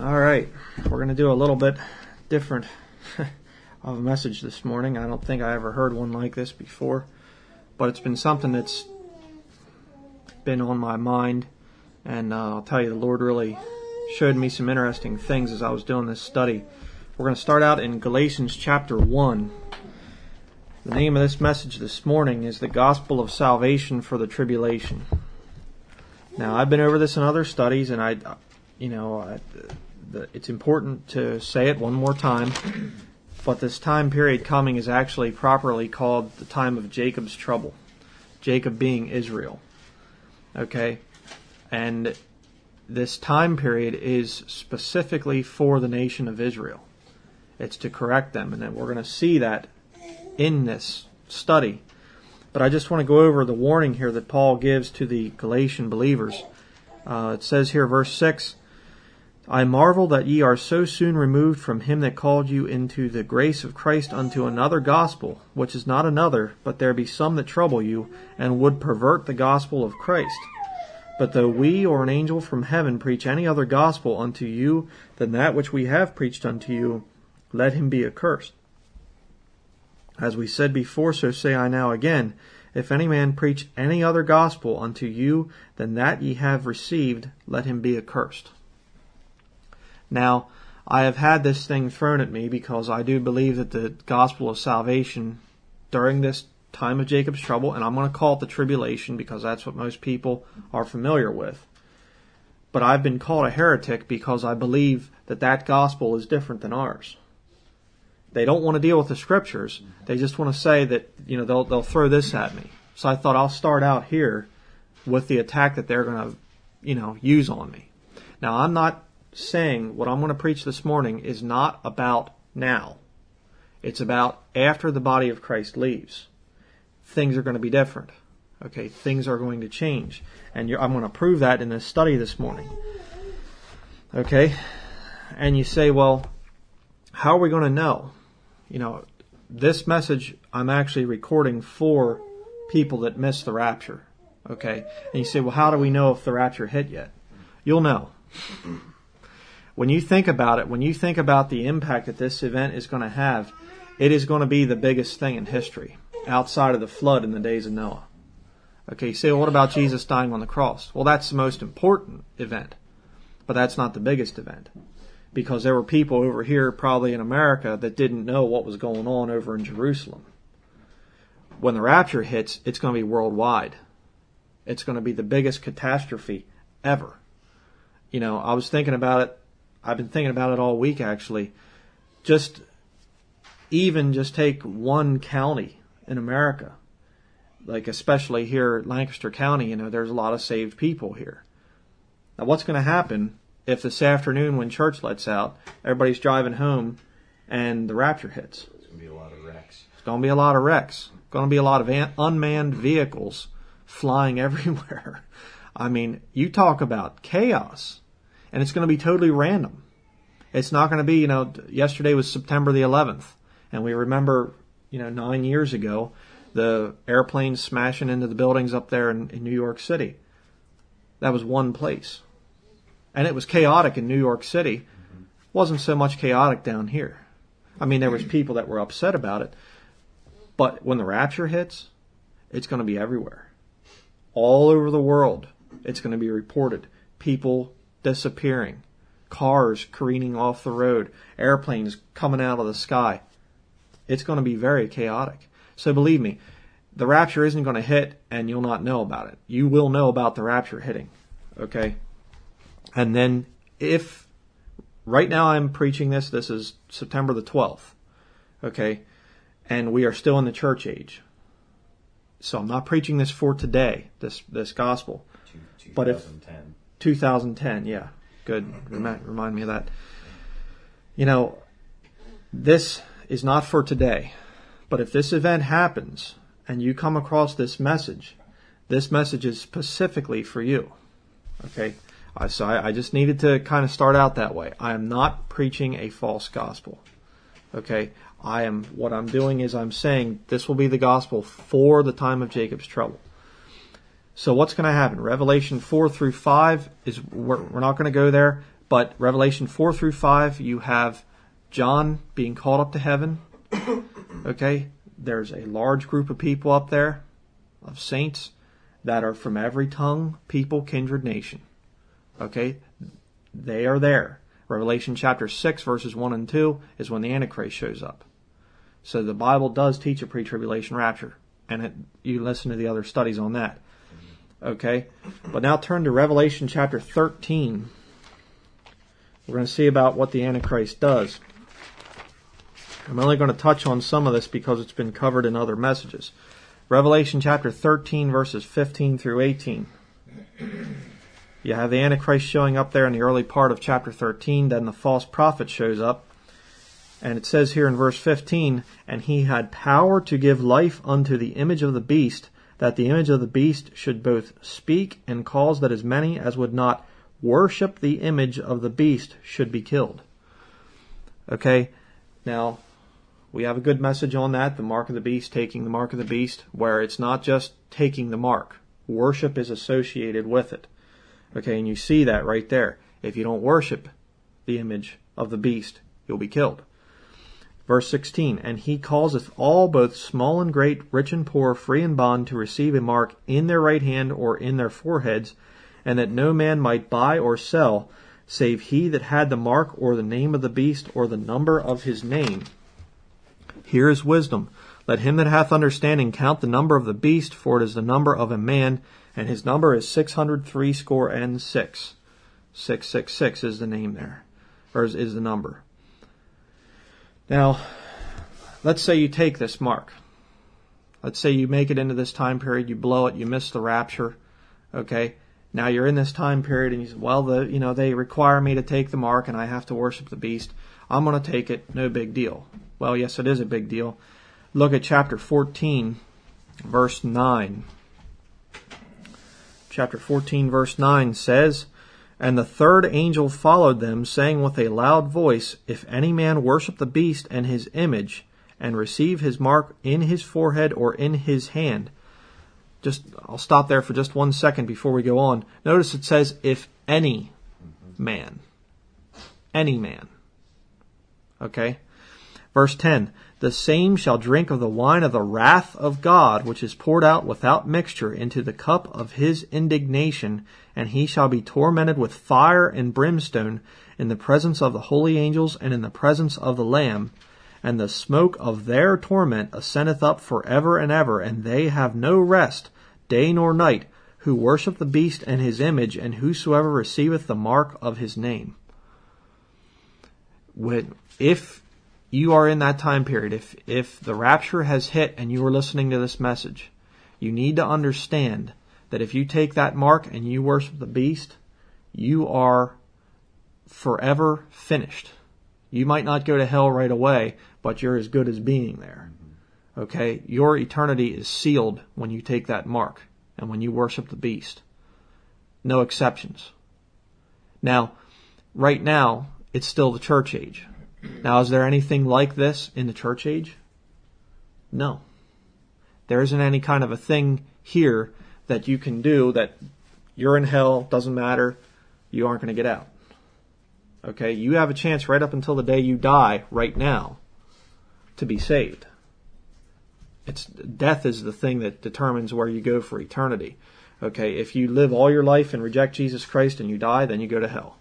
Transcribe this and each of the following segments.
All right, we're going to do a little bit different of a message this morning. I don't think I ever heard one like this before, but it's been something that's been on my mind, and I'll tell you, the Lord really showed me some interesting things as I was doing this study. We're going to start out in Galatians chapter 1. The name of this message this morning is The Gospel of Salvation for the Tribulation. Now, I've been over this in other studies, and it's important to say it one more time, but this time period coming is actually properly called the time of Jacob's trouble, Jacob being Israel, okay? And this time period is specifically for the nation of Israel. It's to correct them, and then we're going to see that in this study. But I just want to go over the warning here that Paul gives to the Galatian believers. It says here, verse 6, I marvel that ye are so soon removed from him that called you into the grace of Christ unto another gospel, which is not another, but there be some that trouble you, and would pervert the gospel of Christ. But though we or an angel from heaven preach any other gospel unto you than that which we have preached unto you, let him be accursed. As we said before, so say I now again, if any man preach any other gospel unto you than that ye have received, let him be accursed. Now, I have had this thing thrown at me because I do believe that the gospel of salvation during this time of Jacob's trouble, and I'm going to call it the tribulation because that's what most people are familiar with. But I've been called a heretic because I believe that that gospel is different than ours. They don't want to deal with the scriptures. They just want to say that, they'll throw this at me. So I thought I'll start out here with the attack that they're going to, use on me. Now, I'm not saying what I'm going to preach this morning is not about now. It's about after the body of Christ leaves. Things are going to be different. Okay, things are going to change. And I'm going to prove that in this study this morning. Okay, and you say, well, how are we going to know? This message I'm actually recording for people that missed the rapture, okay? And you say, well, how do we know if the rapture hit yet? You'll know. When you think about it, when you think about the impact that this event is going to have, it is going to be the biggest thing in history, outside of the flood in the days of Noah. Okay, you say, well, what about Jesus dying on the cross? Well, that's the most important event, but that's not the biggest event. Because there were people over here, probably in America, that didn't know what was going on over in Jerusalem. When the rapture hits, it's going to be worldwide. It's going to be the biggest catastrophe ever. I was thinking about it. I've been thinking about it all week, actually. Just take one county in America. Like, especially here, Lancaster County, there's a lot of saved people here. Now, what's going to happen if this afternoon when church lets out, everybody's driving home and the rapture hits? It's going to be a lot of wrecks. It's going to be a lot of wrecks. It's going to be a lot of unmanned vehicles flying everywhere. I mean, you talk about chaos, and it's going to be totally random. It's not going to be, yesterday was September the 11th, and we remember, 9 years ago, the airplanes smashing into the buildings up there in New York City. That was one place. And it was chaotic in New York City. Wasn't so much chaotic down here. I mean, there was people that were upset about it. But when the rapture hits, it's going to be everywhere. All over the world, it's going to be reported. People disappearing. Cars careening off the road. Airplanes coming out of the sky. It's going to be very chaotic. So believe me, the rapture isn't going to hit and you'll not know about it. You will know about the rapture hitting. Okay? And then if, right now I'm preaching this is September the 12th, okay, and we are still in the church age. So I'm not preaching this for today, this gospel. 2010. But if, 2010, yeah, good, remind me of that. This is not for today, but if this event happens and you come across this message is specifically for you, okay? So I just needed to kind of start out that way. I am not preaching a false gospel. Okay? What I'm doing is I'm saying this will be the gospel for the time of Jacob's trouble. So what's going to happen? Revelation 4 through 5 we're not going to go there, But Revelation 4 through 5, you have John being called up to heaven. Okay, there's a large group of people up there, of saints, that are from every tongue, people, kindred, nation. Okay, they are there. Revelation chapter 6, verses 1 and 2 is when the Antichrist shows up. So the Bible does teach a pre-tribulation rapture, and you listen to the other studies on that. Okay, but now turn to Revelation chapter 13. We're going to see about what the Antichrist does. I'm only going to touch on some of this because it's been covered in other messages. Revelation chapter 13, verses 15 through 18. You have the Antichrist showing up there in the early part of chapter 13. Then the false prophet shows up. And it says here in verse 15, "And he had power to give life unto the image of the beast, that the image of the beast should both speak and cause that as many as would not worship the image of the beast should be killed." Okay, now we have a good message on that, the mark of the beast, taking the mark of the beast, where it's not just taking the mark. Worship is associated with it. Okay, and you see that right there. If you don't worship the image of the beast, you'll be killed. Verse 16, "And he causeth all, both small and great, rich and poor, free and bond, to receive a mark in their right hand or in their foreheads, and that no man might buy or sell, save he that had the mark or the name of the beast or the number of his name. Here is wisdom. Let him that hath understanding count the number of the beast, for it is the number of a man, and his number is 666. 666 is the name there, or is the number. Now, let's say you take this mark. Let's say you make it into this time period, you blow it, you miss the rapture, okay? Now you're in this time period and you say, well, they require me to take the mark and I have to worship the beast. I'm going to take it. No big deal. Well, yes, it is a big deal. Look at chapter 14, verse 9. Chapter 14, verse 9 says, "And the third angel followed them, saying with a loud voice, If any man worship the beast and his image, and receive his mark in his forehead or in his hand." I'll stop there for just 1 second before we go on. Notice it says, if any man. Any man. Okay? Verse 10, "The same shall drink of the wine of the wrath of God, which is poured out without mixture into the cup of his indignation, and he shall be tormented with fire and brimstone in the presence of the holy angels and in the presence of the Lamb. And the smoke of their torment ascendeth up for ever and ever, and they have no rest, day nor night, who worship the beast and his image, and whosoever receiveth the mark of his name." If you are in that time period, if the rapture has hit and you are listening to this message, you need to understand that if you take that mark and you worship the beast, you are forever finished. You might not go to hell right away, but you're as good as being there. Okay? Your eternity is sealed when you take that mark and when you worship the beast. No exceptions. Now, right now, it's still the church age. Now, is there anything like this in the church age? No. There isn't any kind of a thing here that you can do that you're in hell, doesn't matter, you aren't going to get out. Okay, you have a chance right up until the day you die right now to be saved. Death is the thing that determines where you go for eternity. Okay, if you live all your life and reject Jesus Christ and you die, then you go to hell.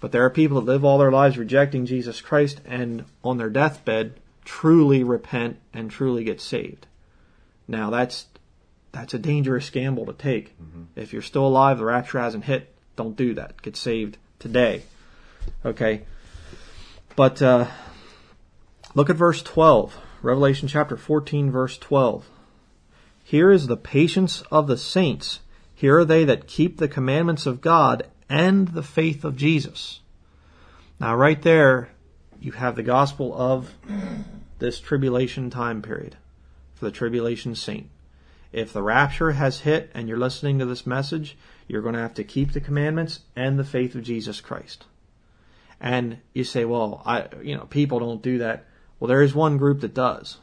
But there are people that live all their lives rejecting Jesus Christ and on their deathbed truly repent and truly get saved. Now, that's a dangerous gamble to take. Mm-hmm. If you're still alive, the rapture hasn't hit, don't do that. Get saved today. Okay, but look at verse 12, Revelation chapter 14, verse 12. "Here is the patience of the saints. Here are they that keep the commandments of God and the faith of Jesus." Now right there, you have the gospel of this tribulation time period for the tribulation saint. If the rapture has hit and you're listening to this message, you're going to have to keep the commandments and the faith of Jesus Christ. And you say, well, people don't do that. Well, there is one group that does.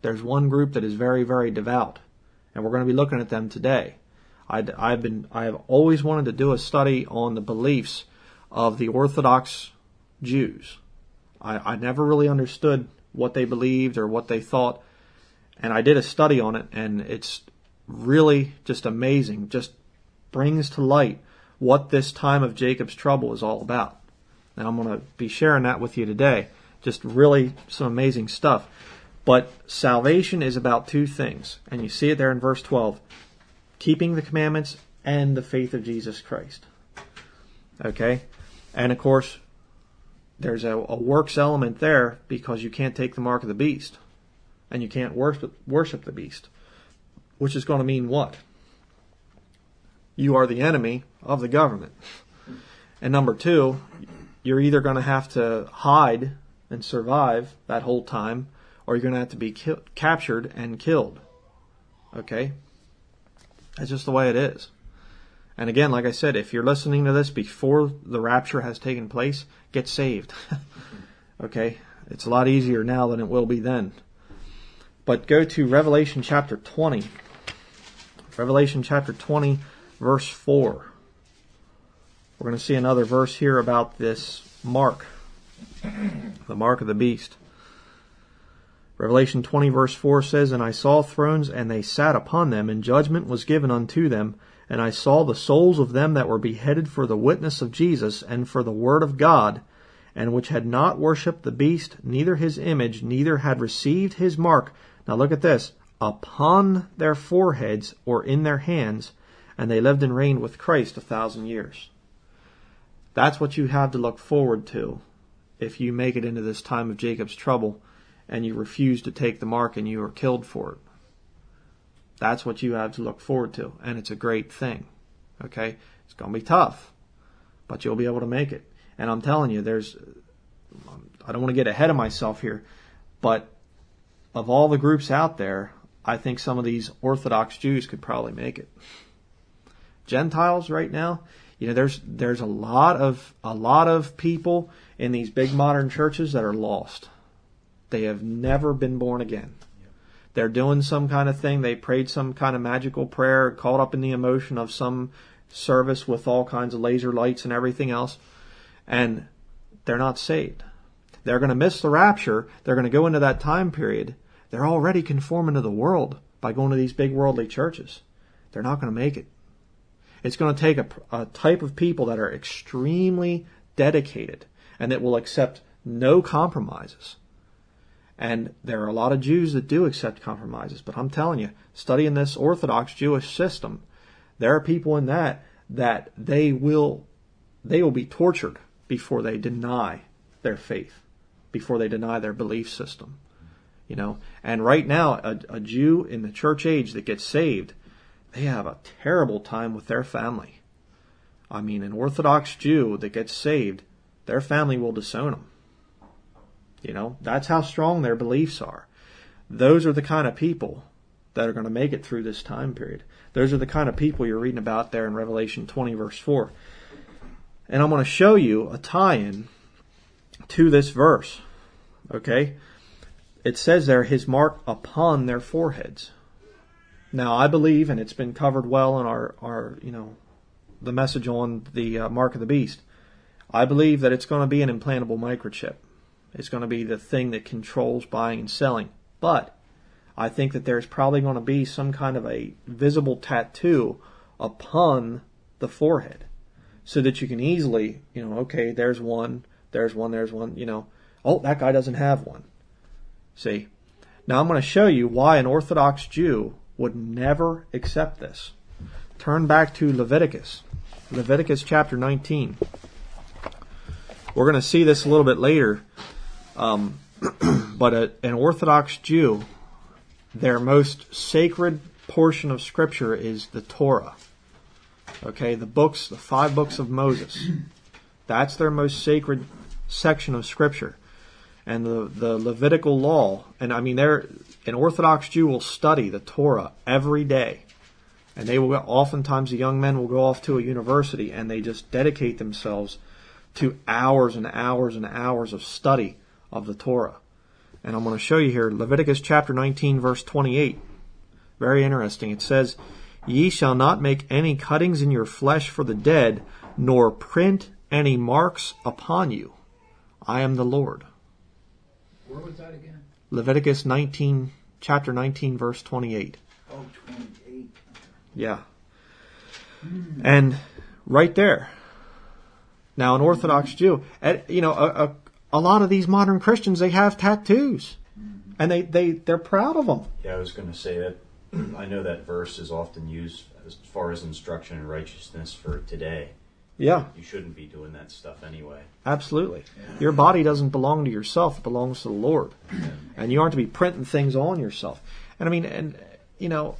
There's one group that is very, very devout. And we're going to be looking at them today. I have always wanted to do a study on the beliefs of the Orthodox Jews. I never really understood what they believed or what they thought, and I did a study on it, and it's really just amazing, just brings to light what this time of Jacob's trouble is all about. And I'm going to be sharing that with you today. Just really some amazing stuff. But salvation is about two things, and you see it there in verse 12. Keeping the commandments and the faith of Jesus Christ. Okay? And of course, there's a works element there, because you can't take the mark of the beast. And you can't worship the beast. Which is going to mean what? You are the enemy of the government. And number two, you're either going to have to hide and survive that whole time, or you're going to have to be captured and killed. Okay? That's just the way it is. And again, like I said, if you're listening to this before the rapture has taken place, get saved. Okay? It's a lot easier now than it will be then. But go to Revelation chapter 20. Revelation chapter 20, verse 4. We're going to see another verse here about this mark, the mark of the beast. Revelation 20, verse 4 says, "And I saw thrones, and they sat upon them, and judgment was given unto them. And I saw the souls of them that were beheaded for the witness of Jesus and for the word of God, and which had not worshipped the beast, neither his image, neither had received his mark." Now look at this. "Upon their foreheads or in their hands, and they lived and reigned with Christ 1,000 years. That's what you have to look forward to if you make it into this time of Jacob's trouble and you refuse to take the mark and you are killed for it. That's what you have to look forward to, and it's a great thing. Okay? It's going to be tough, but you'll be able to make it. And I'm telling you, I don't want to get ahead of myself here, but of all the groups out there, I think some of these Orthodox Jews could probably make it. Gentiles right now, you know, there's a lot of people in these big modern churches that are lost. They have never been born again. They're doing some kind of thing. They prayed some kind of magical prayer, caught up in the emotion of some service with all kinds of laser lights and everything else, and they're not saved. They're going to miss the rapture. They're going to go into that time period. They're already conforming to the world by going to these big worldly churches. They're not going to make it. It's going to take a type of people that are extremely dedicated and that will accept no compromises. And there are a lot of Jews that do accept compromises. But I'm telling you, studying this Orthodox Jewish system, there are people in that they will be tortured before they deny their faith, before they deny their belief system. You know, and right now, a Jew in the church age that gets saved, they have a terrible time with their family. I mean, an Orthodox Jew that gets saved, their family will disown them. You know, that's how strong their beliefs are. Those are the kind of people that are going to make it through this time period. Those are the kind of people you're reading about there in Revelation 20, verse 4. And I'm going to show you a tie-in to this verse. Okay? It says there, his mark upon their foreheads. Now, I believe, and it's been covered well in our the message on the mark of the beast, I believe that it's going to be an implantable microchip. It's going to be the thing that controls buying and selling. But I think that there's probably going to be some kind of a visible tattoo upon the forehead so that you can easily, okay, there's one, oh, that guy doesn't have one. See? Now I'm going to show you why an Orthodox Jew would never accept this. Turn back to Leviticus. Leviticus chapter 19. We're going to see this a little bit later. But an Orthodox Jew, their most sacred portion of Scripture is the Torah. Okay, the 5 books of Moses. That's their most sacred section of Scripture. And the Levitical law, and I mean, an Orthodox Jew will study the Torah every day. And they will, oftentimes the young men will go off to a university and they just dedicate themselves to hours and hours and hours of study of the Torah. And I'm going to show you here Leviticus chapter 19 verse 28. Very interesting. It says, "Ye shall not make any cuttings in your flesh for the dead, nor print and he marks upon you. I am the Lord. Where was that again? Leviticus 19, chapter 19, verse 28. Oh, 28. Yeah. And right there. Now, an Orthodox Jew, you know, a lot of these modern Christians, they have tattoos. And they're proud of them. Yeah, I was going to say that. I know that verse is often used as far as instruction in righteousness for today. Yeah. You shouldn't be doing that stuff anyway. Absolutely. Yeah. Your body doesn't belong to yourself. It belongs to the Lord. Yeah. And you aren't to be printing things on yourself. And I mean, you know,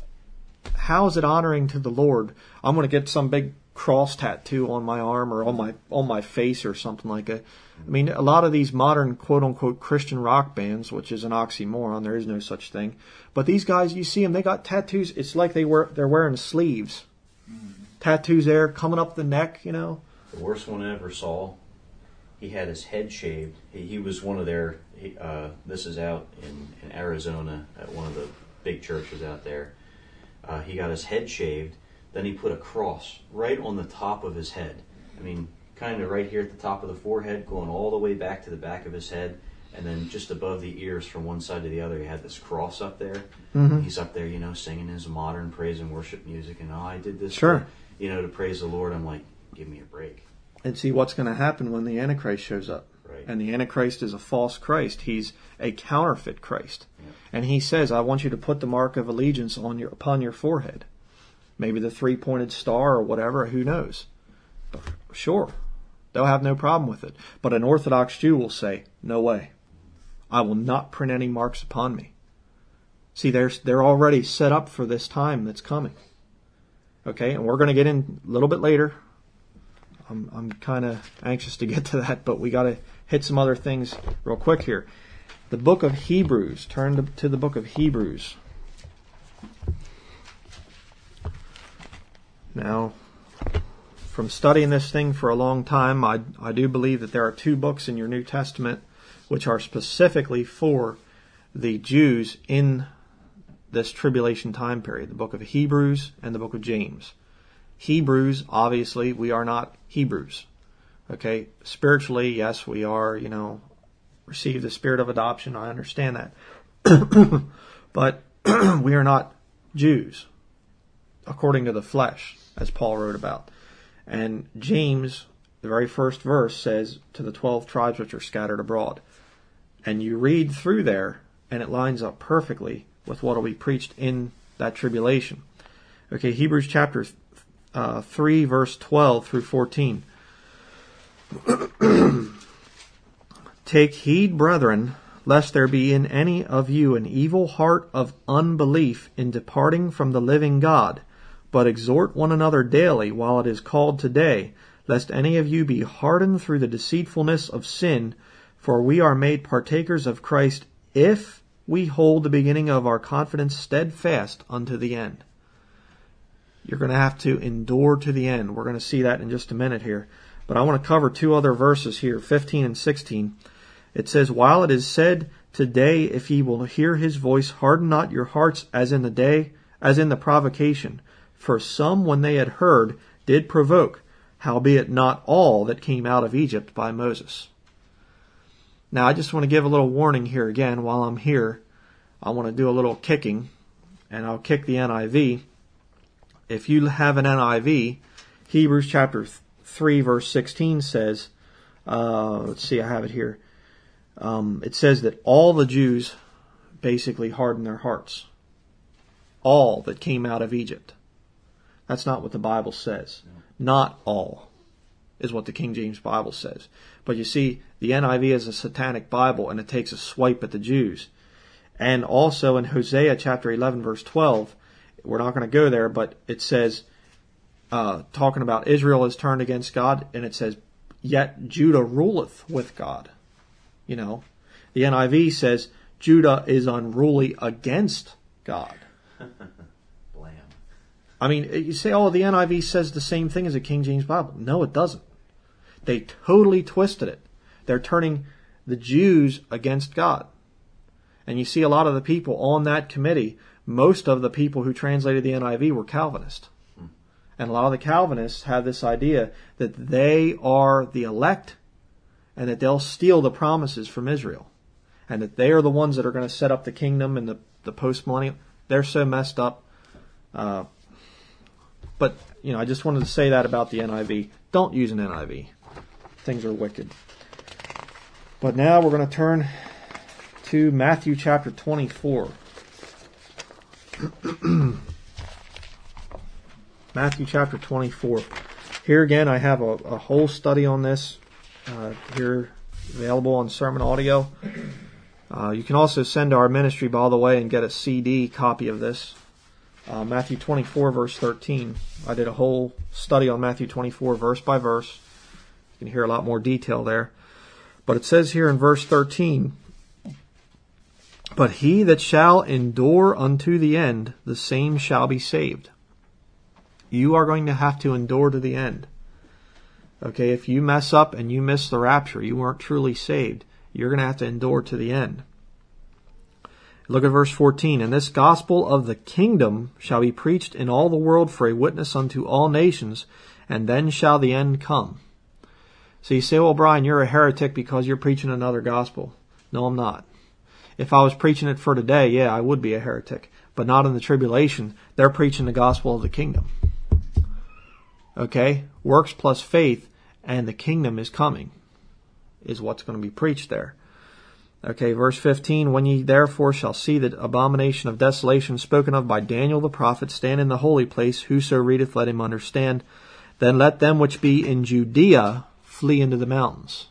how is it honoring to the Lord? I'm going to get some big cross tattoo on my arm or on my face or something like that. I mean, a lot of these modern quote-unquote Christian rock bands, which is an oxymoron, there is no such thing. But these guys, you see them, they got tattoos. It's like they're wearing sleeves. Tattoos there, coming up the neck, you know. The worst one I ever saw, he had his head shaved. He was one of their, this is out in Arizona at one of the big churches out there. He got his head shaved. Then he put a cross right on the top of his head. I mean, kind of right here at the top of the forehead, going all the way back to the back of his head, and then just above the ears from one side to the other, he had this cross up there. Mm-hmm. He's up there, you know, singing his modern praise and worship music, and, oh, I did this, sure, for, you know, to praise the Lord. I'm like, give me a break. And see what's going to happen when the Antichrist shows up. Right. And the Antichrist is a false Christ. He's a counterfeit Christ. Yeah. And he says, I want you to put the mark of allegiance upon your forehead. Maybe the three-pointed star or whatever, who knows? But sure, they'll have no problem with it. But an Orthodox Jew will say, no way. I will not print any marks upon me. See, they're already set up for this time that's coming. Okay, and we're going to get in a little bit later. I'm kind of anxious to get to that, but we got to hit some other things real quick here. The book of Hebrews. Turn to the book of Hebrews. Now, from studying this thing for a long time, I do believe that there are two books in your New Testament which are specifically for the Jews in this tribulation time period, the book of Hebrews and the book of James. Hebrews, obviously, we are not Hebrews. Okay, spiritually, yes, we are, you know, receive the spirit of adoption, I understand that. But we are not Jews, according to the flesh, as Paul wrote about. And James, the very first verse, says, to the 12 tribes which are scattered abroad. And you read through there, and it lines up perfectly with what will be preached in that tribulation. Okay, Hebrews chapter 3, verse 12 through 14. Take heed, brethren, lest there be in any of you an evil heart of unbelief in departing from the living God, but exhort one another daily while it is called today, lest any of you be hardened through the deceitfulness of sin, for we are made partakers of Christ if we hold the beginning of our confidence steadfast unto the end. You're going to have to endure to the end. We're going to see that in just a minute here. But I want to cover two other verses here, 15 and 16. It says, while it is said, today, if ye will hear his voice, harden not your hearts as in the provocation. For some, when they had heard, did provoke, howbeit not all that came out of Egypt by Moses. Now, I just want to give a little warning here again while I'm here. I want to do a little kicking, and I'll kick the NIV. If you have an NIV, Hebrews chapter 3, verse 16 says, let's see, I have it here. It says that all the Jews basically hardened their hearts. All that came out of Egypt. That's not what the Bible says. Not all is what the King James Bible says. But you see, the NIV is a satanic Bible, and it takes a swipe at the Jews. And also in Hosea chapter 11, verse 12, we're not going to go there, but it says, talking about Israel is turned against God, and it says, yet Judah ruleth with God. You know, the NIV says, Judah is unruly against God. I mean, you say, oh, the NIV says the same thing as the King James Bible. No, it doesn't. They totally twisted it. They're turning the Jews against God. And you see a lot of the people on that committee, most of the people who translated the NIV were Calvinist. And a lot of the Calvinists have this idea that they are the elect and that they'll steal the promises from Israel and that they are the ones that are going to set up the kingdom and the post-millennial. They're so messed up. But, you know, I just wanted to say that about the NIV. Don't use an NIV. Things are wicked. But now we're going to turn to Matthew chapter 24. Matthew chapter 24. Here again, I have a whole study on this here available on Sermon Audio. You can also send to our ministry, by the way, and get a CD copy of this. Matthew 24, verse 13. I did a whole study on Matthew 24, verse by verse. You can hear a lot more detail there. But it says here in verse 13, "But he that shall endure unto the end, the same shall be saved." You are going to have to endure to the end. Okay, if you mess up and you miss the rapture, you weren't truly saved. You're going to have to endure to the end. Look at verse 14. "And this gospel of the kingdom shall be preached in all the world for a witness unto all nations, and then shall the end come." So you say, "Well, Brian, you're a heretic because you're preaching another gospel." No, I'm not. If I was preaching it for today, yeah, I would be a heretic, but not in the tribulation. They're preaching the gospel of the kingdom. Okay? Works plus faith, and the kingdom is coming, is what's going to be preached there. Okay, verse 15, "When ye therefore shall see the abomination of desolation spoken of by Daniel the prophet stand in the holy place, whoso readeth, let him understand. Then let them which be in Judea flee into the mountains."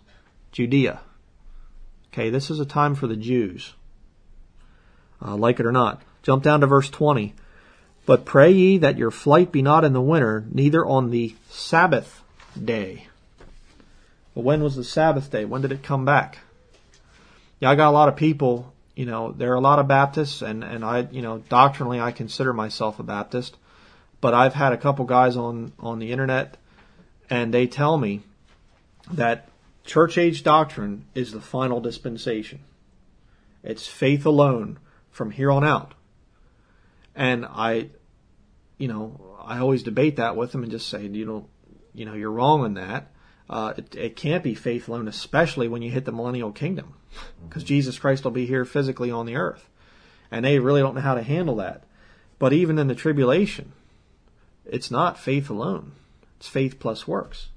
Judea. Okay, this is a time for the Jews, like it or not. Jump down to verse 20. "But pray ye that your flight be not in the winter, neither on the Sabbath day." Well, when was the Sabbath day? When did it come back? Yeah, I got a lot of people, you know, there are a lot of Baptists, and I, you know, doctrinally I consider myself a Baptist, but I've had a couple guys on the internet, and they tell me that church age doctrine is the final dispensation. It's faith alone from here on out. And I, you know, I always debate that with them and just say, you don't, you know, you're wrong on that. It can't be faith alone, especially when you hit the millennial kingdom, because Jesus Christ will be here physically on the earth. And they really don't know how to handle that. But even in the tribulation, it's not faith alone. It's faith plus works.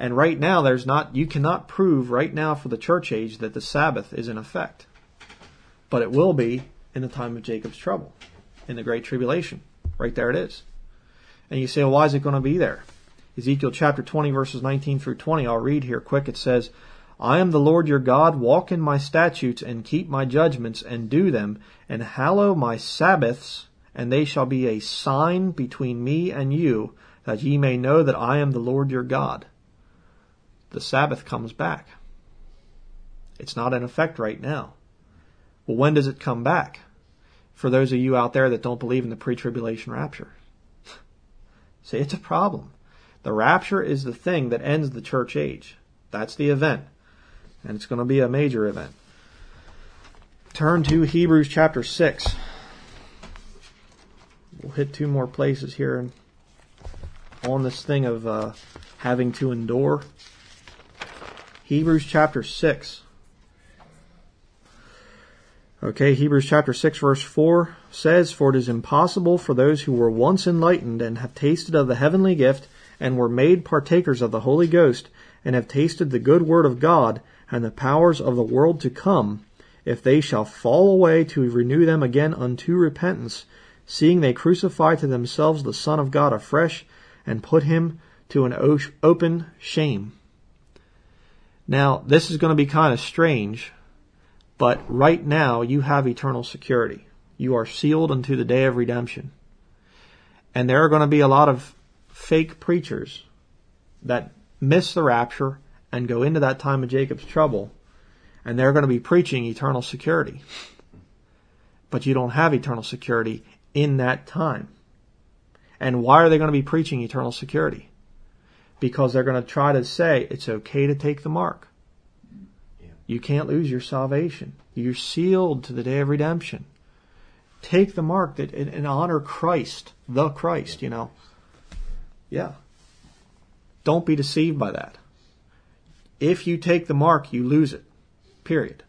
And right now, there's not, you cannot prove right now for the church age that the Sabbath is in effect. But it will be in the time of Jacob's trouble, in the Great Tribulation. Right there it is. And you say, well, why is it going to be there? Ezekiel chapter 20, verses 19 through 20, I'll read here quick. It says, "I am the Lord your God, walk in my statutes, and keep my judgments, and do them, and hallow my Sabbaths, and they shall be a sign between me and you, that ye may know that I am the Lord your God." The Sabbath comes back. It's not in effect right now. Well, when does it come back? For those of you out there that don't believe in the pre-tribulation rapture. See, it's a problem. The rapture is the thing that ends the church age. That's the event. And it's going to be a major event. Turn to Hebrews chapter 6. We'll hit two more places here and on this thing of having to endure. Hebrews chapter 6. Okay, Hebrews chapter 6 verse 4 says, "For it is impossible for those who were once enlightened and have tasted of the heavenly gift, and were made partakers of the Holy Ghost, and have tasted the good word of God, and the powers of the world to come, if they shall fall away, to renew them again unto repentance, seeing they crucify to themselves the Son of God afresh, and put him to an open shame." Now, this is going to be kind of strange, but right now you have eternal security. You are sealed unto the day of redemption. And there are going to be a lot of fake preachers that miss the rapture and go into that time of Jacob's trouble, and they're going to be preaching eternal security. But you don't have eternal security in that time. And why are they going to be preaching eternal security? Because they're going to try to say it's okay to take the mark. Yeah. You can't lose your salvation. You're sealed to the day of redemption. Take the mark and honor Christ, the Christ, you know. Yeah. Don't be deceived by that. If you take the mark, you lose it. Period.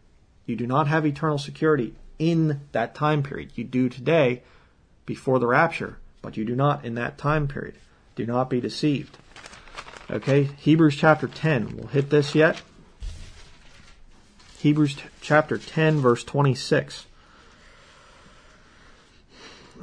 You do not have eternal security in that time period. You do today before the rapture, but you do not in that time period. Do not be deceived. Okay, Hebrews chapter 10. We'll hit this yet. Hebrews chapter 10, verse 26.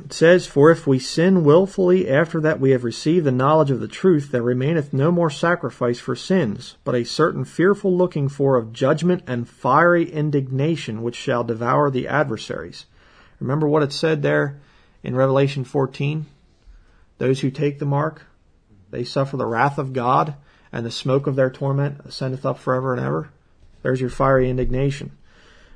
It says, "For if we sin willfully after that we have received the knowledge of the truth, there remaineth no more sacrifice for sins, but a certain fearful looking for of judgment and fiery indignation which shall devour the adversaries." Remember what it said there in Revelation 14? Those who take the mark, they suffer the wrath of God, and the smoke of their torment ascendeth up forever and ever. There's your fiery indignation.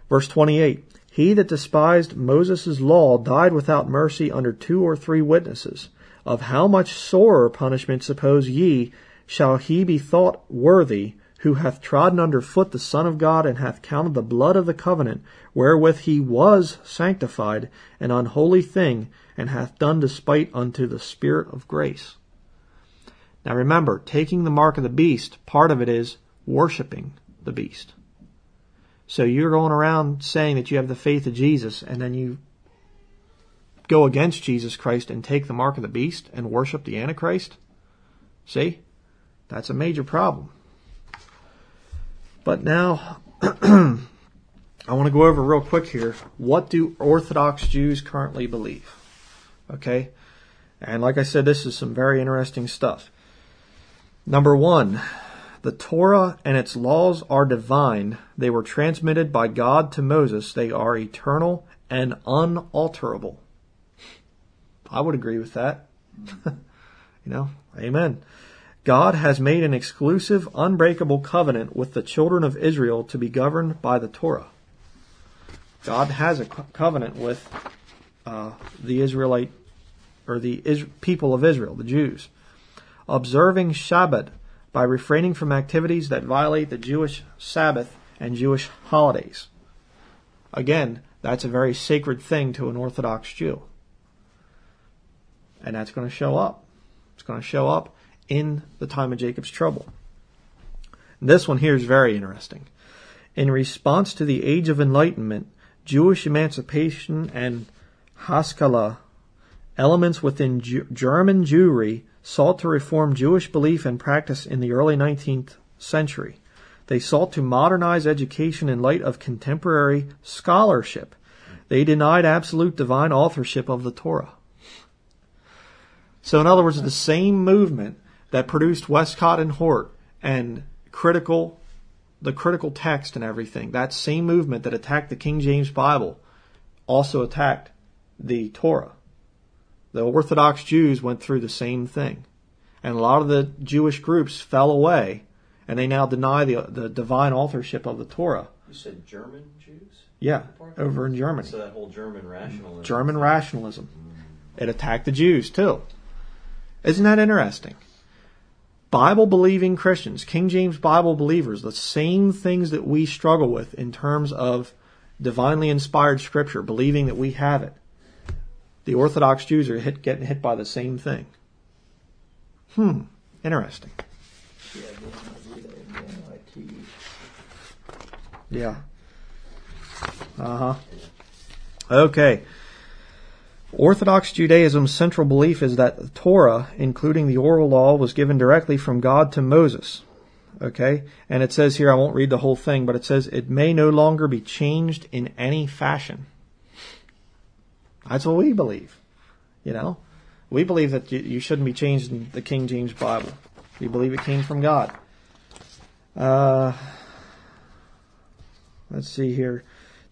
Verse 28, "He that despised Moses' law died without mercy under 2 or 3 witnesses. Of how much sorer punishment, suppose ye, shall he be thought worthy, who hath trodden under foot the Son of God, and hath counted the blood of the covenant, wherewith he was sanctified, an unholy thing, and hath done despite unto the Spirit of grace." Now remember, taking the mark of the beast, part of it is worshiping the beast. So you're going around saying that you have the faith of Jesus, and then you go against Jesus Christ and take the mark of the beast and worship the Antichrist. See? That's a major problem. But now, I want to go over real quick here, what do Orthodox Jews currently believe? Okay? And like I said, this is some very interesting stuff. Number one, the Torah and its laws are divine. They were transmitted by God to Moses. They are eternal and unalterable. I would agree with that. You know, amen. God has made an exclusive, unbreakable covenant with the children of Israel to be governed by the Torah. God has a covenant with the Israelite, or the people of Israel, the Jews. Observing Shabbat by refraining from activities that violate the Jewish Sabbath and Jewish holidays. Again, that's a very sacred thing to an Orthodox Jew. And that's going to show up. It's going to show up in the time of Jacob's trouble. This one here is very interesting. In response to the Age of Enlightenment, Jewish emancipation and Haskalah, elements within German Jewry sought to reform Jewish belief and practice in the early 19th century. They sought to modernize education in light of contemporary scholarship. They denied absolute divine authorship of the Torah. So in other words, the same movement that produced Westcott and Hort and the critical text and everything, that same movement that attacked the King James Bible also attacked the Torah. The Orthodox Jews went through the same thing. And a lot of the Jewish groups fell away, and they now deny the divine authorship of the Torah. You said German Jews? Yeah, over in Germany. So that whole German rationalism. German rationalism. It attacked the Jews too. Isn't that interesting? Bible-believing Christians, King James Bible believers, the same things that we struggle with in terms of divinely inspired Scripture, believing that we have it. The Orthodox Jews are getting hit by the same thing. Interesting. Yeah. Okay. Orthodox Judaism's central belief is that the Torah, including the oral law, was given directly from God to Moses. Okay? And it says here, I won't read the whole thing, but it says, "It may no longer be changed in any fashion." That's what we believe. You know? We believe that you shouldn't be changed in the King James Bible. We believe it came from God. Let's see here.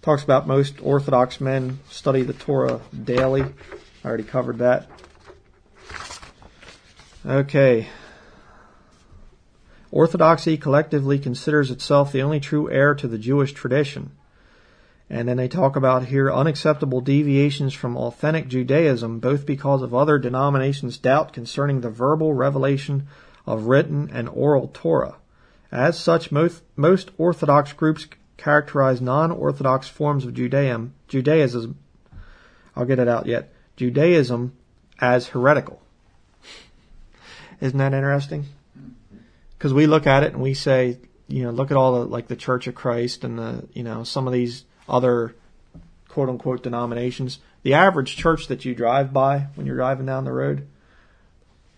Talks about most Orthodox men study the Torah daily. I already covered that. Okay. Orthodoxy collectively considers itself the only true heir to the Jewish tradition. And then they talk about here unacceptable deviations from authentic Judaism, both because of other denominations' doubt concerning the verbal revelation of written and oral Torah. As such, most Orthodox groups characterize non-Orthodox forms of Judaism as heretical. Isn't that interesting? Because we look at it and we say, you know, look at all the, like the Church of Christ and the, you know, some of these other quote unquote denominations. The average church that you drive by when you're driving down the road,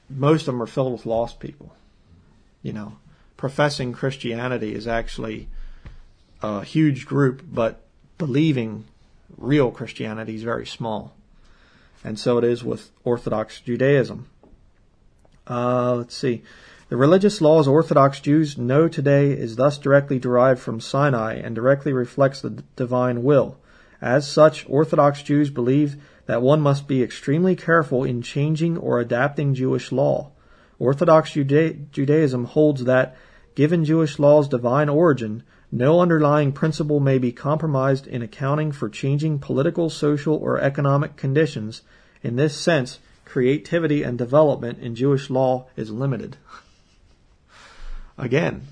most of them are filled with lost people. You know, professing Christianity is actually a huge group, but believing real Christianity is very small. And so it is with Orthodox Judaism. Let's see. The religious laws Orthodox Jews know today is thus directly derived from Sinai and directly reflects the divine will. As such, Orthodox Jews believe that one must be extremely careful in changing or adapting Jewish law. Orthodox Judaism holds that, given Jewish law's divine origin, no underlying principle may be compromised in accounting for changing political, social, or economic conditions. In this sense, creativity and development in Jewish law is limited. Again,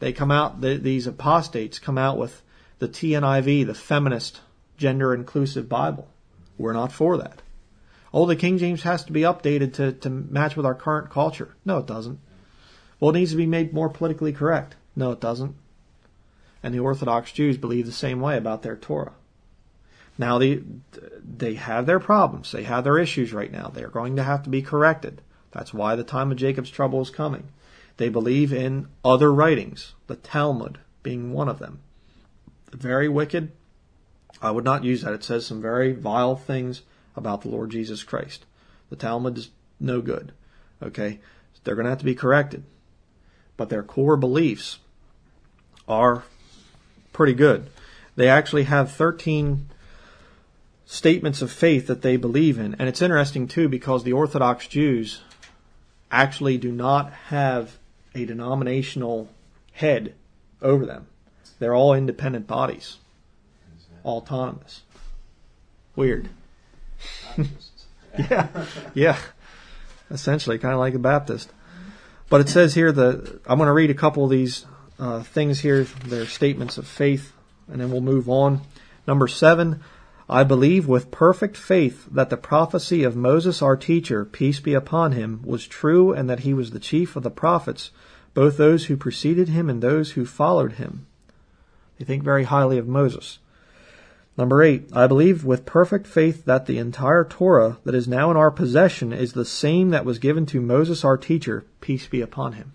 they come out, these apostates come out with the TNIV, the feminist, gender-inclusive Bible. We're not for that. Oh, the King James has to be updated to match with our current culture. No, it doesn't. Well, it needs to be made more politically correct. No, it doesn't. And the Orthodox Jews believe the same way about their Torah. Now, they have their problems. They have their issues right now. They are going to have to be corrected. That's why the time of Jacob's trouble is coming. They believe in other writings, the Talmud being one of them. Very wicked. I would not use that. It says some very vile things about the Lord Jesus Christ. The Talmud is no good. Okay? They're going to have to be corrected. But their core beliefs are pretty good. They actually have 13 statements of faith that they believe in. And it's interesting, too, because the Orthodox Jews actually do not have a denominational head over them. They're all independent bodies, autonomous. Weird. Yeah. Essentially, kind of like the Baptist. But it says here, I'm going to read a couple of these things here, their statements of faith, and then we'll move on. Number 7, I believe with perfect faith that the prophecy of Moses our teacher, peace be upon him, was true and that he was the chief of the prophets, both those who preceded him and those who followed him. They think very highly of Moses. Number 8, I believe with perfect faith that the entire Torah that is now in our possession is the same that was given to Moses our teacher, peace be upon him.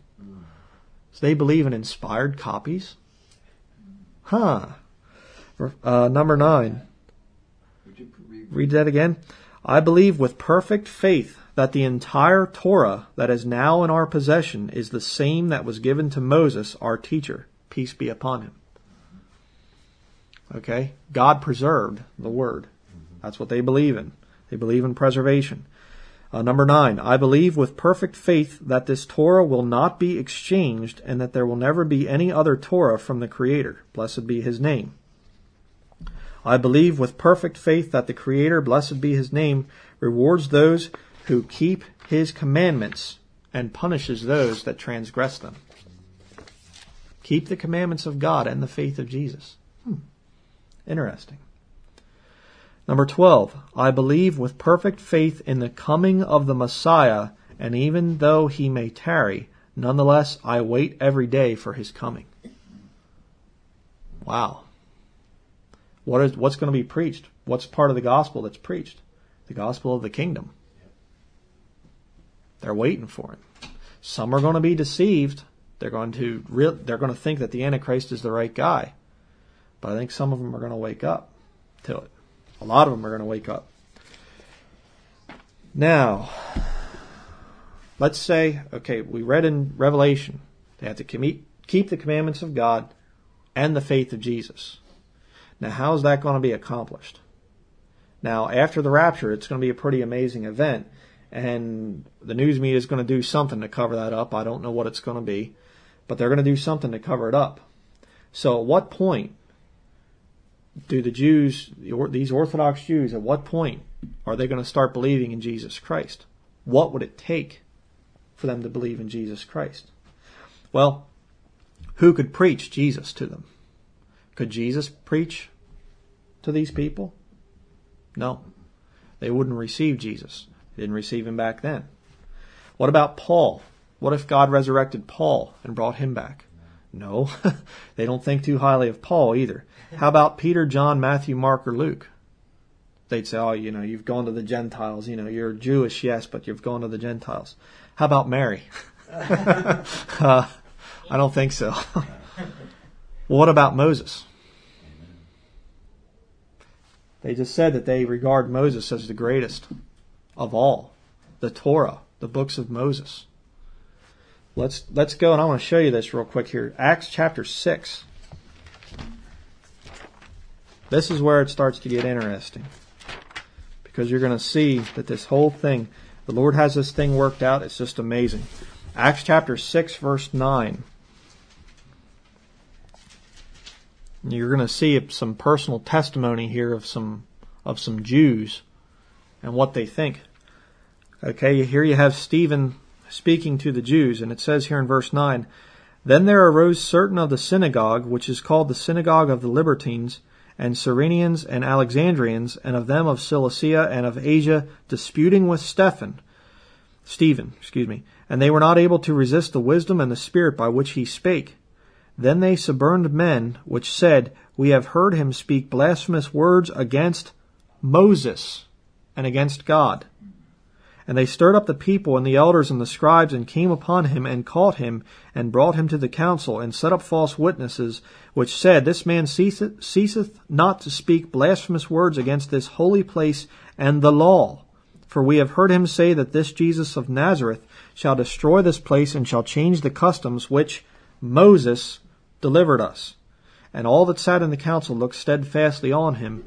So they believe in inspired copies? Huh. Number 9. Read that again. I believe with perfect faith that the entire Torah that is now in our possession is the same that was given to Moses our teacher, peace be upon him. Okay, God preserved the word. That's what they believe in. They believe in preservation. Number 9, I believe with perfect faith that this Torah will not be exchanged and that there will never be any other Torah from the Creator. Blessed be His name. I believe with perfect faith that the Creator, blessed be His name, rewards those who keep His commandments and punishes those that transgress them. Keep the commandments of God and the faith of Jesus. Interesting. Number 12, I believe with perfect faith in the coming of the Messiah, and even though he may tarry, nonetheless I wait every day for his coming. Wow. What's going to be preached? What's part of the gospel that's preached? The gospel of the kingdom. They're waiting for it. Some are going to be deceived. They're going to think that the Antichrist is the right guy. But I think some of them are going to wake up to it. A lot of them are going to wake up. Now, let's say, okay, we read in Revelation, they have to keep the commandments of God and the faith of Jesus. Now, how is that going to be accomplished? Now, after the rapture, it's going to be a pretty amazing event, and the news media is going to do something to cover that up. I don't know what it's going to be, but they're going to do something to cover it up. So at what point do the Jews, these Orthodox Jews, at what point are they going to start believing in Jesus Christ? What would it take for them to believe in Jesus Christ? Well, who could preach Jesus to them? Could Jesus preach to these people? No. They wouldn't receive Jesus. They didn't receive him back then. What about Paul? What if God resurrected Paul and brought him back? No, they don't think too highly of Paul either. How about Peter, John, Matthew, Mark, or Luke? They'd say, oh, you know, you've gone to the Gentiles. You know, you're Jewish, yes, but you've gone to the Gentiles. How about Mary? I don't think so. What about Moses? They just said that they regard Moses as the greatest of all, the Torah, the books of Moses. Let's go, and I want to show you this real quick here. Acts chapter 6. This is where it starts to get interesting, because you're going to see that this whole thing, the Lord has this thing worked out. It's just amazing. Acts chapter 6, verse 9. You're going to see some personal testimony here of some Jews and what they think. Okay, here you have Stephen speaking to the Jews, and it says here in verse 9, "Then there arose certain of the synagogue, which is called the synagogue of the Libertines, and Cyrenians, and Alexandrians, and of them of Cilicia and of Asia, disputing with Stephen, and they were not able to resist the wisdom and the spirit by which he spake. Then they suborned men, which said, We have heard him speak blasphemous words against Moses and against God. And they stirred up the people and the elders and the scribes, and came upon him, and caught him, and brought him to the council, and set up false witnesses, which said, This man ceaseth not to speak blasphemous words against this holy place and the law. For we have heard him say that this Jesus of Nazareth shall destroy this place, and shall change the customs which Moses delivered us. And all that sat in the council looking steadfastly on him,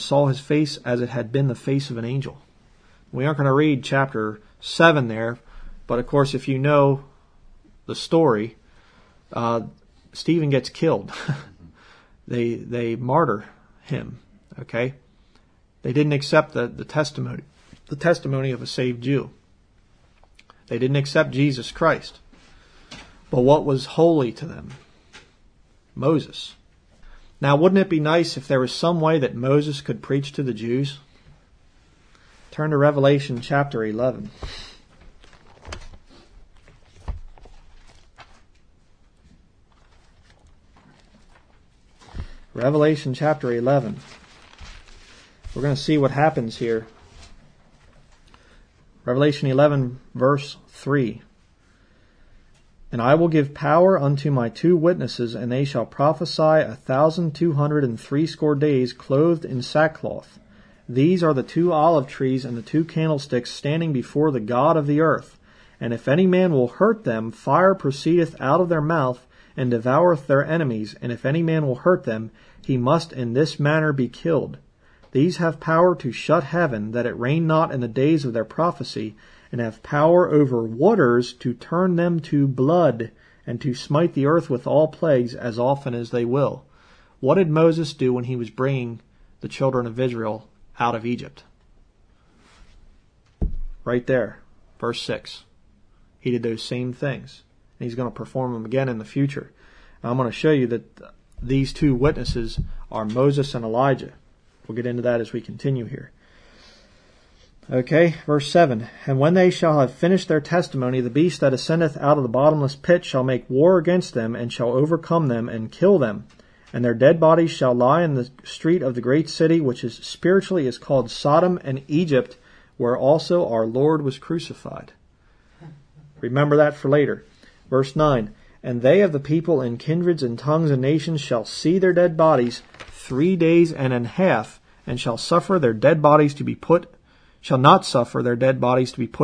saw his face as it had been the face of an angel." We aren't going to read chapter 7 there, but of course, if you know the story, Stephen gets killed. They martyr him. Okay, they didn't accept the testimony of a saved Jew. They didn't accept Jesus Christ. But what was holy to them? Moses. Now, wouldn't it be nice if there was some way that Moses could preach to the Jews? Turn to Revelation chapter 11. Revelation chapter 11. We're going to see what happens here. Revelation 11, verse 3. "And I will give power unto my two witnesses, and they shall prophesy 1,260 days, clothed in sackcloth. These are the two olive trees and the two candlesticks standing before the God of the earth. And if any man will hurt them, fire proceedeth out of their mouth, and devoureth their enemies. And if any man will hurt them, he must in this manner be killed. These have power to shut heaven, that it rain not in the days of their prophecy, and have power over waters to turn them to blood, and to smite the earth with all plagues as often as they will." What did Moses do when he was bringing the children of Israel out of Egypt? Right there, verse 6. He did those same things. And he's going to perform them again in the future. Now, I'm going to show you that these two witnesses are Moses and Elijah. We'll get into that as we continue here. Okay, verse 7. "And when they shall have finished their testimony, the beast that ascendeth out of the bottomless pit shall make war against them, and shall overcome them, and kill them. And their dead bodies shall lie in the street of the great city, which is spiritually is called Sodom and Egypt, where also our Lord was crucified." Remember that for later. Verse 9. "And they of the people and kindreds and tongues and nations shall see their dead bodies 3 days and an half, and shall not suffer their dead bodies to be put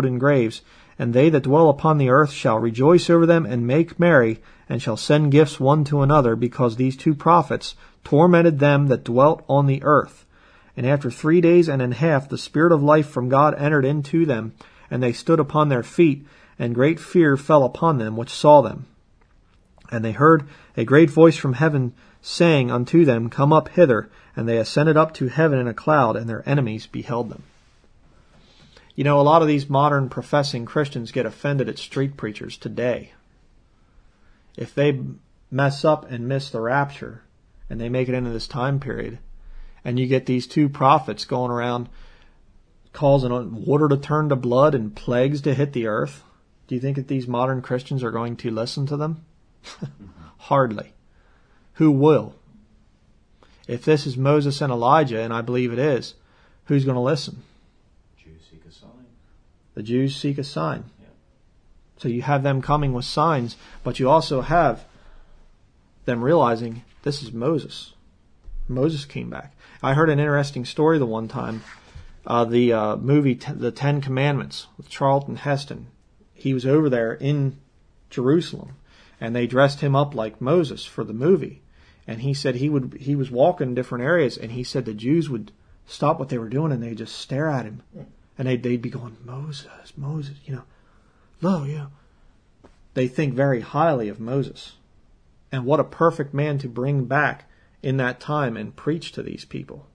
in graves. And they that dwell upon the earth shall rejoice over them, and make merry, and shall send gifts one to another, because these two prophets tormented them that dwelt on the earth. And after 3 days and an half the Spirit of life from God entered into them, and they stood upon their feet, and great fear fell upon them which saw them. And they heard a great voice from heaven, saying unto them, Come up hither. And they ascended up to heaven in a cloud, and their enemies beheld them." You know, a lot of these modern professing Christians get offended at street preachers today. If they mess up and miss the rapture, and they make it into this time period, and you get these two prophets going around causing water to turn to blood and plagues to hit the earth. Do you think that these modern Christians are going to listen to them? Hardly. Who will? If this is Moses and Elijah, and I believe it is, who's going to listen? Jews seek a sign. The Jews seek a sign. Yeah. So you have them coming with signs, but you also have them realizing this is Moses. Moses came back. I heard an interesting story the one time. The movie The Ten Commandments with Charlton Heston. He was over there in Jerusalem, and they dressed him up like Moses for the movie. And he said he was walking different areas, and he said the Jews would stop what they were doing and they'd just stare at him. And they'd be going, Moses, Moses, you know. Lo, yeah. They think very highly of Moses. And what a perfect man to bring back in that time and preach to these people.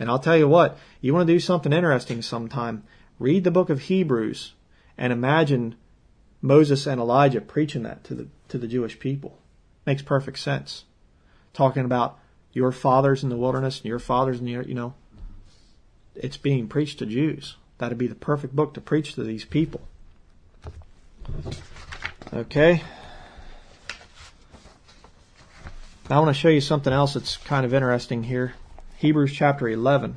And I'll tell you what, you want to do something interesting sometime, read the book of Hebrews and imagine Moses and Elijah preaching that to the Jewish people. Makes perfect sense. Talking about your fathers in the wilderness and your fathers in the earth, you know. It's being preached to Jews. That would be the perfect book to preach to these people. Okay. I want to show you something else that's kind of interesting here. Hebrews chapter 11.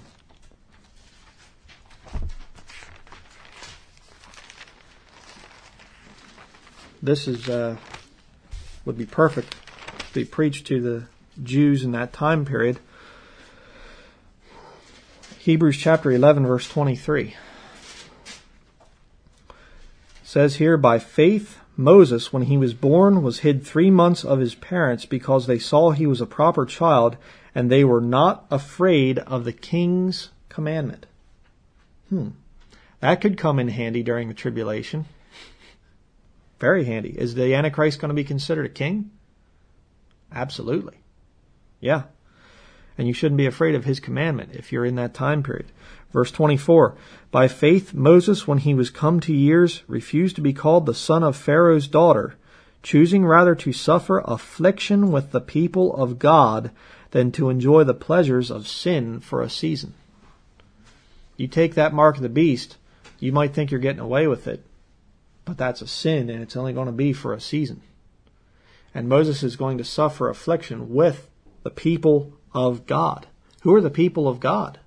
This is would be perfect to be preached to the Jews in that time period. Hebrews chapter 11 verse 23. It says here, by faith Moses, when he was born, was hid 3 months of his parents because they saw he was a proper child, and they were not afraid of the king's commandment. That could come in handy during the tribulation. Very handy. Is the Antichrist going to be considered a king? Absolutely. Yeah. And you shouldn't be afraid of his commandment if you're in that time period. Verse 24, by faith Moses, when he was come to years, refused to be called the son of Pharaoh's daughter, choosing rather to suffer affliction with the people of God than to enjoy the pleasures of sin for a season. You take that mark of the beast, you might think you're getting away with it, but that's a sin and it's only going to be for a season. And Moses is going to suffer affliction with the people of God. Who are the people of God?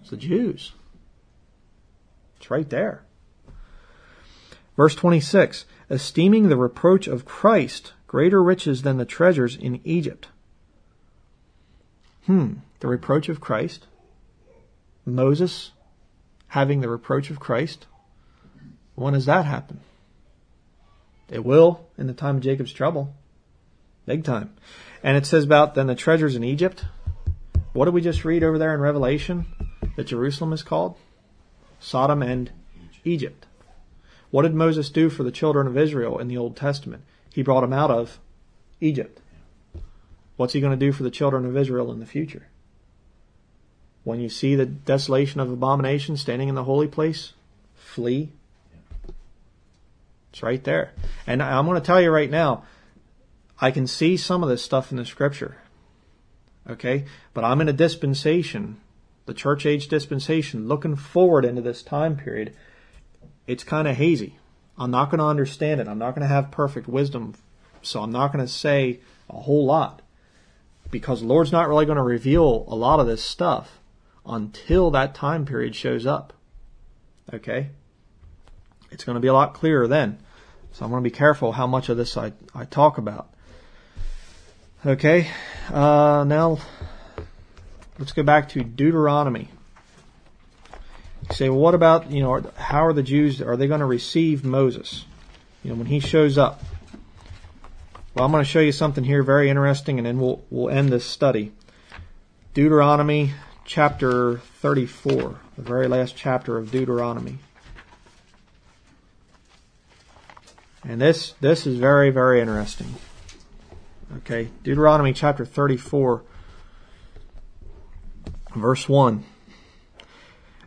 It's the Jews. It's right there. Verse 26, esteeming the reproach of Christ greater riches than the treasures in Egypt. The reproach of Christ. Moses having the reproach of Christ. When does that happen? It will in the time of Jacob's trouble. Big time. And it says about then the treasures in Egypt. What did we just read over there in Revelation that Jerusalem is called? Sodom and Egypt. What did Moses do for the children of Israel in the Old Testament? He brought them out of Egypt. What's he going to do for the children of Israel in the future? When you see the desolation of abomination standing in the holy place, flee. It's right there. And I'm going to tell you right now, I can see some of this stuff in the scripture. Okay? But I'm in a dispensation, the church age dispensation, looking forward into this time period. It's kind of hazy. I'm not going to understand it. I'm not going to have perfect wisdom. So I'm not going to say a whole lot, because the Lord's not really going to reveal a lot of this stuff until that time period shows up. Okay? It's going to be a lot clearer then. So I'm going to be careful how much of this I talk about. Okay, now let's go back to Deuteronomy. You say, well, what about, you know, how are the Jews, are they going to receive Moses, you know, when he shows up? Well, I'm going to show you something here very interesting, and then we'll end this study. Deuteronomy chapter 34, the very last chapter of Deuteronomy. And this is very, very interesting. Okay, Deuteronomy chapter 34, verse 1.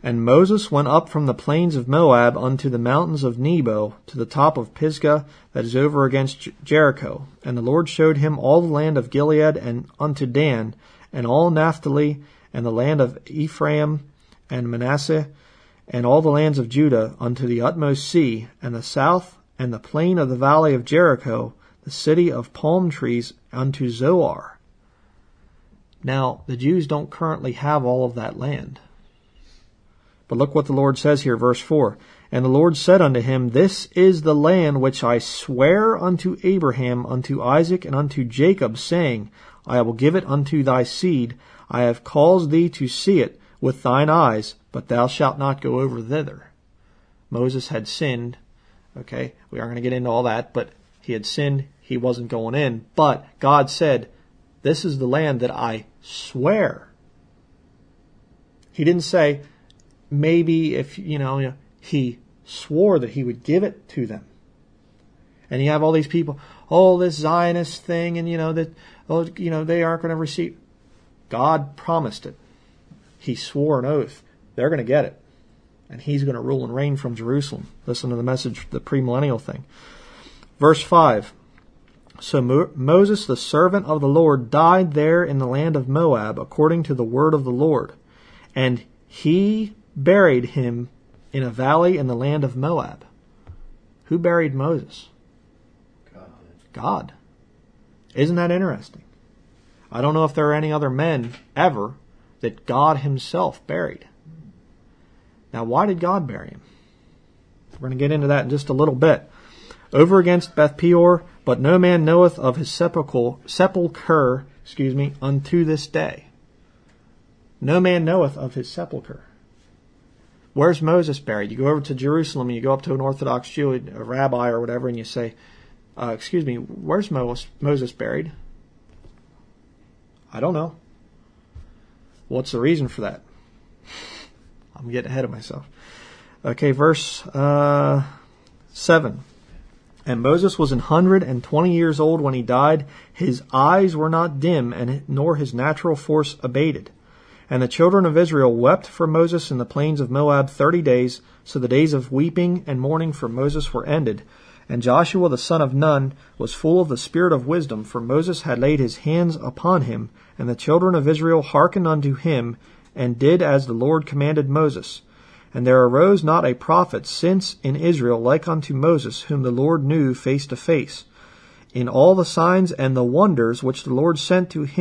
And Moses went up from the plains of Moab unto the mountains of Nebo, to the top of Pisgah, that is over against Jericho. And the Lord showed him all the land of Gilead, and unto Dan, and all Naphtali, and the land of Ephraim, and Manasseh, and all the lands of Judah unto the utmost sea, and the south, and the plain of the valley of Jericho, the city of palm trees, unto Zoar. Now, the Jews don't currently have all of that land. But look what the Lord says here, verse 4. And the Lord said unto him, This is the land which I sware unto Abraham, unto Isaac, and unto Jacob, saying, I will give it unto thy seed. I have caused thee to see it with thine eyes, but thou shalt not go over thither. Moses had sinned. Okay, we aren't going to get into all that, but he had sinned. He wasn't going in. But God said, This is the land that I swear. He didn't say, maybe if, he swore that he would give it to them. And you have all these people, this Zionist thing, and they aren't going to receive. God promised it. He swore an oath. They're going to get it. And he's going to rule and reign from Jerusalem. Listen to the message, the premillennial thing. Verse 5. So Moses, the servant of the Lord, died there in the land of Moab, according to the word of the Lord. And he buried him in a valley in the land of Moab. Who buried Moses? God. Isn't that interesting? I don't know if there are any other men ever that God himself buried. Now, why did God bury him? We're going to get into that in just a little bit. Over against Beth Peor, but no man knoweth of his sepulchre, unto this day. No man knoweth of his sepulchre. Where's Moses buried? You go over to Jerusalem and you go up to an Orthodox Jew, a rabbi or whatever, and you say, where's Moses buried? I don't know. What's the reason for that? I'm getting ahead of myself. Okay, verse 7. And Moses was 120 years old when he died. His eyes were not dim, nor his natural force abated. And the children of Israel wept for Moses in the plains of Moab 30 days. So the days of weeping and mourning for Moses were ended. And Joshua the son of Nun was full of the spirit of wisdom, for Moses had laid his hands upon him. And the children of Israel hearkened unto him, and did as the Lord commanded Moses. And there arose not a prophet since in Israel like unto Moses, whom the Lord knew face to face. In all the signs and the wonders which the Lord sent him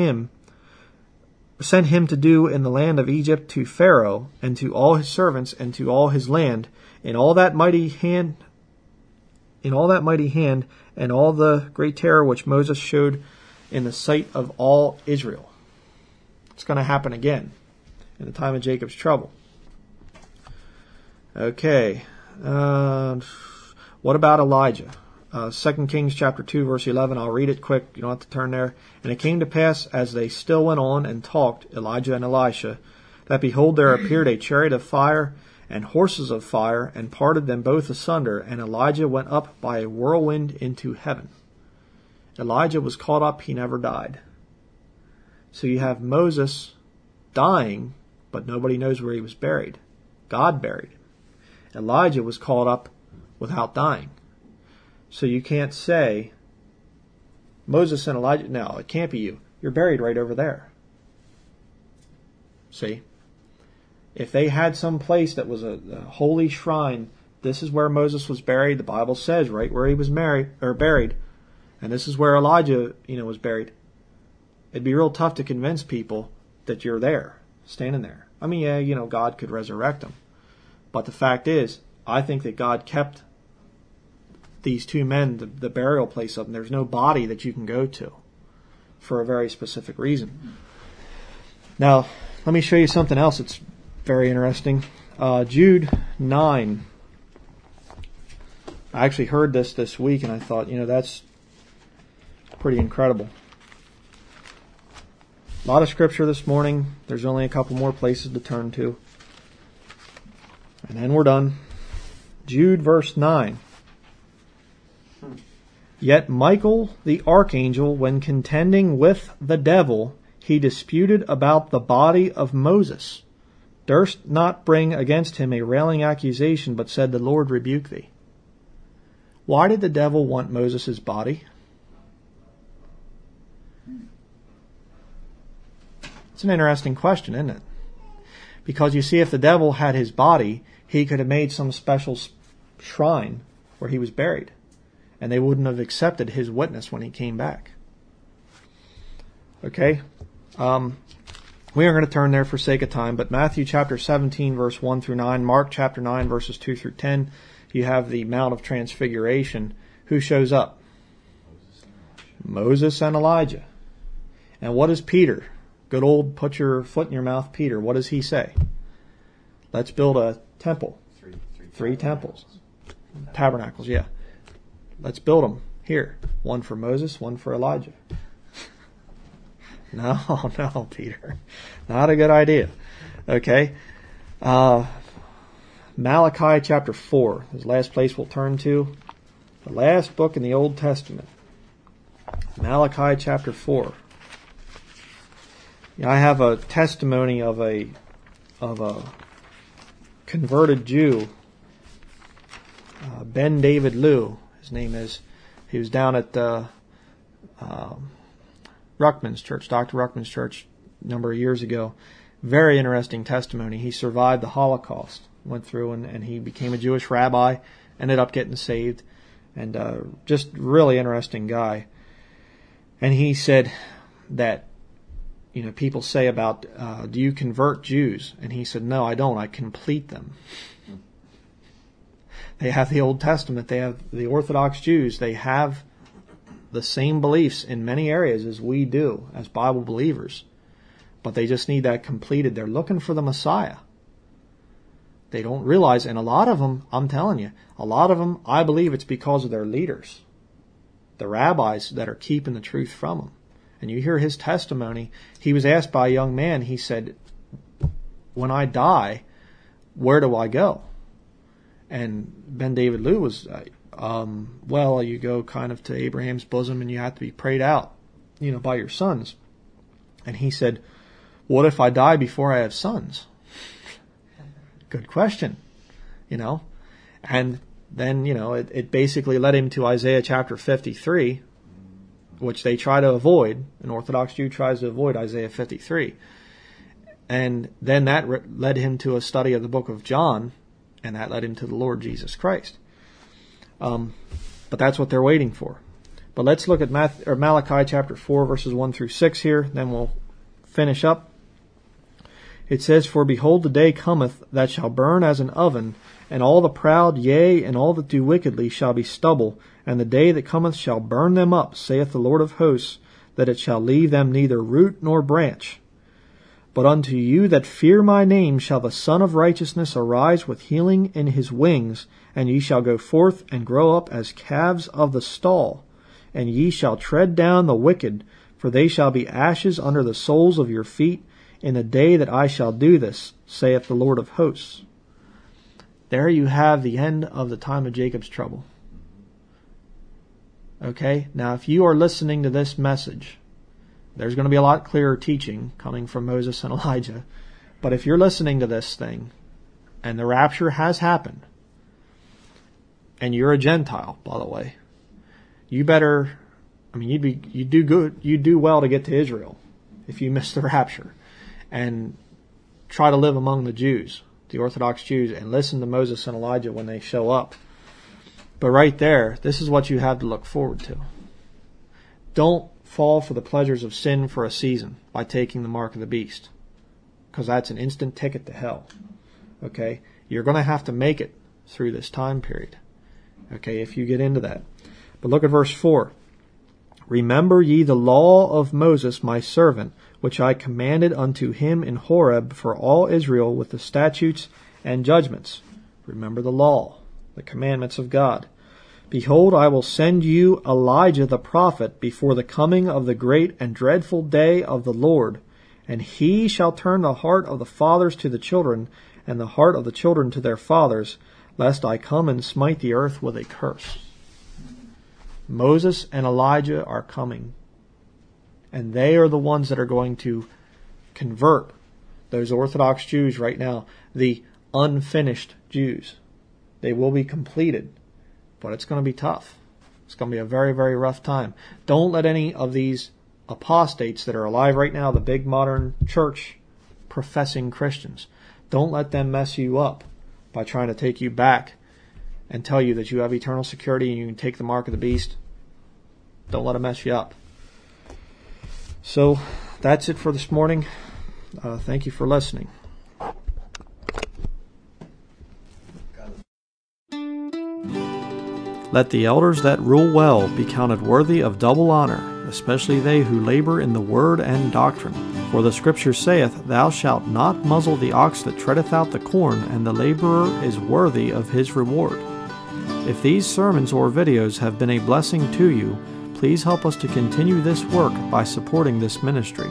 to do in the land of Egypt to Pharaoh, and to all his servants, and to all his land, in all that mighty hand, and all the great terror which Moses showed in the sight of all Israel. It's going to happen again in the time of Jacob's trouble. Okay, what about Elijah? 2 Kings chapter 2, verse 11. I'll read it quick. You don't have to turn there. And it came to pass, as they still went on and talked, Elijah and Elisha, that behold, there appeared a chariot of fire and horses of fire, and parted them both asunder. And Elijah went up by a whirlwind into heaven. Elijah was caught up. He never died. So you have Moses dying, but nobody knows where he was buried. God buried him. Elijah was caught up without dying. So you can't say, Moses and Elijah, no, it can't be you. You're buried right over there. See? If they had some place that was a holy shrine, this is where Moses was buried. The Bible says right where he was buried. And this is where Elijah, was buried. It'd be real tough to convince people that you're there, standing there. I mean, yeah, God could resurrect him. But the fact is, I think that God kept these two men, the burial place up, and there's no body that you can go to for a very specific reason. Now, let me show you something else that's very interesting. Jude 9. I actually heard this week, and I thought, that's pretty incredible. A lot of scripture this morning. There's only a couple more places to turn to. And then we're done. Jude verse 9. Yet Michael the archangel, when contending with the devil, he disputed about the body of Moses, durst not bring against him a railing accusation, but said, The Lord rebuke thee. Why did the devil want Moses' body? It's an interesting question, isn't it? Because you see, if the devil had his body, he could have made some special shrine where he was buried, and they wouldn't have accepted his witness when he came back. Okay, we are going to turn there for sake of time, but Matthew chapter 17, verse 1 through 9, Mark chapter 9, verses 2 through 10, you have the Mount of Transfiguration. Who shows up? Moses and Elijah. And what does Peter, good old put your foot in your mouth Peter, what does he say? Let's build a temple. Three temples. Tabernacles, yeah. Let's build them here. One for Moses, one for Elijah. No, Peter. Not a good idea. Okay. Malachi chapter 4. This is the last place we'll turn to. The last book in the Old Testament. Malachi chapter 4. I have a testimony of a converted Jew, Ben David Liu. His name is. He was down at Ruckman's church, Dr. Ruckman's church, a number of years ago. Very interesting testimony. He survived the Holocaust, went through, and he became a Jewish rabbi. Ended up getting saved, and just really interesting guy. And he said that, you know, people say about, do you convert Jews? And he said, no, I don't. I complete them. They have the Old Testament. They have the Orthodox Jews. They have the same beliefs in many areas as we do as Bible believers. But they just need that completed. They're looking for the Messiah. They don't realize, and a lot of them, I'm telling you, a lot of them, I believe it's because of their leaders, the rabbis that are keeping the truth from them. And you hear his testimony. He was asked by a young man, he said, when I die, where do I go? And Ben David Liu was, well, you go kind of to Abraham's bosom and you have to be prayed out, you know, by your sons. And he said, what if I die before I have sons? Good question, you know. And then, you know, it basically led him to Isaiah chapter 53, which they try to avoid. An Orthodox Jew tries to avoid Isaiah 53. And then that led him to a study of the book of John, and that led him to the Lord Jesus Christ. But that's what they're waiting for. But let's look at Malachi chapter 4, verses 1 through 6 here, then we'll finish up. It says, for behold, the day cometh that shall burn as an oven, and all the proud, yea, and all that do wickedly shall be stubble, and the day that cometh shall burn them up, saith the Lord of hosts, that it shall leave them neither root nor branch. But unto you that fear my name shall the Son of Righteousness arise with healing in his wings, and ye shall go forth and grow up as calves of the stall, and ye shall tread down the wicked, for they shall be ashes under the soles of your feet, in the day that I shall do this, saith the Lord of hosts. There you have the end of the time of Jacob's trouble. Okay, now if you are listening to this message, there's going to be a lot clearer teaching coming from Moses and Elijah. But if you're listening to this thing, and the rapture has happened, and you're a Gentile, by the way, you better, I mean, you do well to get to Israel if you miss the rapture. And try to live among the Jews, the Orthodox Jews, and listen to Moses and Elijah when they show up. But right there, this is what you have to look forward to. Don't fall for the pleasures of sin for a season by taking the mark of the beast, because that's an instant ticket to hell. Okay? You're going to have to make it through this time period, okay, if you get into that. But look at verse 4. Remember ye the law of Moses my servant, which I commanded unto him in Horeb for all Israel with the statutes and judgments. Remember the law, the commandments of God. Behold, I will send you Elijah the prophet before the coming of the great and dreadful day of the Lord, and he shall turn the heart of the fathers to the children, and the heart of the children to their fathers, lest I come and smite the earth with a curse. Moses and Elijah are coming. And they are the ones that are going to convert those Orthodox Jews right now, the unfinished Jews. They will be completed, but it's going to be tough. It's going to be a very, very rough time. Don't let any of these apostates that are alive right now, the big modern church professing Christians, Don't let them mess you up by trying to take you back and tell you that you have eternal security and you can take the mark of the beast. Don't let them mess you up. So that's it for this morning. Thank you for listening. Let the elders that rule well be counted worthy of double honor, especially they who labor in the word and doctrine. For the scripture saith, Thou shalt not muzzle the ox that treadeth out the corn, and the laborer is worthy of his reward. If these sermons or videos have been a blessing to you, please help us to continue this work by supporting this ministry.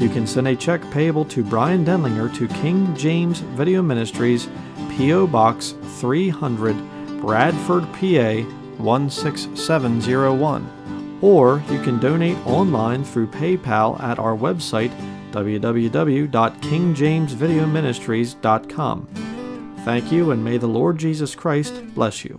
You can send a check payable to Brian Denlinger to King James Video Ministries, P.O. Box 300, Bradford, PA 16701, or you can donate online through PayPal at our website www.kingjamesvideoministries.com. Thank you, and may the Lord Jesus Christ bless you.